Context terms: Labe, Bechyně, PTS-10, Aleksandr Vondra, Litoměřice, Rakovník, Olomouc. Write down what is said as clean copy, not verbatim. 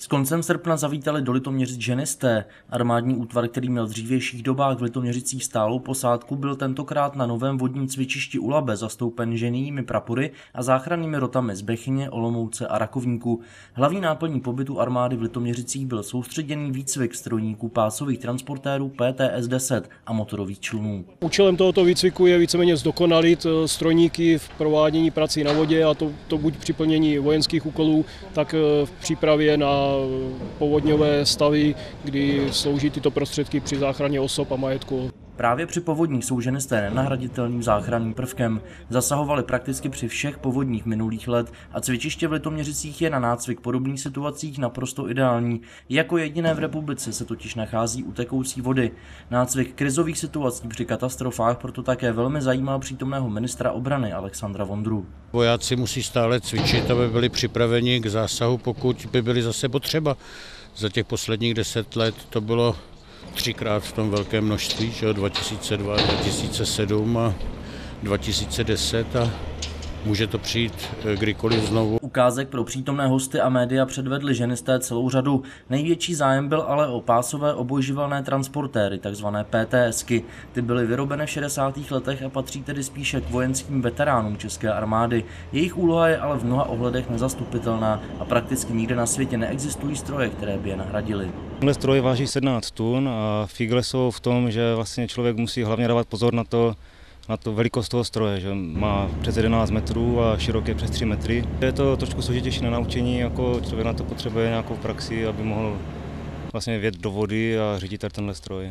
S koncem srpna zavítali do Litoměřic ženisté. Armádní útvar, který měl v dřívějších dobách v Litoměřicích stálou posádku, byl tentokrát na novém vodním cvičišti u Labe zastoupen ženijními prapory a záchrannými rotami z Bechyně, Olomouce a Rakovníku. Hlavní náplní pobytu armády v Litoměřicích byl soustředěný výcvik strojníků pásových transportérů PTS-10 a motorových člunů. Účelem tohoto výcviku je víceméně zdokonalit strojníky v provádění prací na vodě, a to buď při plnění vojenských úkolů, tak v přípravě na povodňové stavy, kdy slouží tyto prostředky při záchraně osob a majetku. Právě při povodních jsou ženisté nenahraditelným záchranným prvkem. Zasahovali prakticky při všech povodních minulých let a cvičiště v Litoměřicích je na nácvik podobných situacích naprosto ideální. Jako jediné v republice se totiž nachází u tekoucí vody. Nácvik krizových situací při katastrofách proto také velmi zajímá přítomného ministra obrany Aleksandra Vondru. Vojáci musí stále cvičit, aby byli připraveni k zásahu, pokud by byli zase potřeba. Za těch posledních 10 let to bylo třikrát v tom velkém množství, že 2002, 2007 a 2010 a může to přijít kdykoliv znovu. Ukázek pro přítomné hosty a média předvedly ženisté celou řadu. Největší zájem byl ale o pásové obojživelné transportéry, takzvané PTSky. Ty byly vyrobeny v 60. letech a patří tedy spíše k vojenským veteránům české armády. Jejich úloha je ale v mnoha ohledech nezastupitelná a prakticky nikde na světě neexistují stroje, které by je nahradily. Tenhle stroj váží 17 tun a fígle jsou v tom, že vlastně člověk musí hlavně dávat pozor na tu velikost toho stroje, že má přes 11 metrů a široký přes 3 metry. Je to trošku složitější na naučení, jako člověk na to potřebuje nějakou praxi, aby mohl vlastně vjet do vody a řídit tenhle stroj.